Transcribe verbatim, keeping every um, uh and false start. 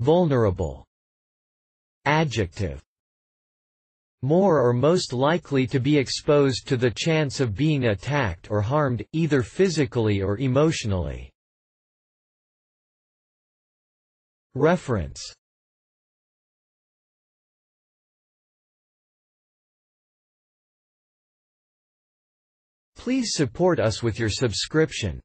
Vulnerable. Adjective. More or most likely to be exposed to the chance of being attacked or harmed, either physically or emotionally. Reference. Please support us with your subscription.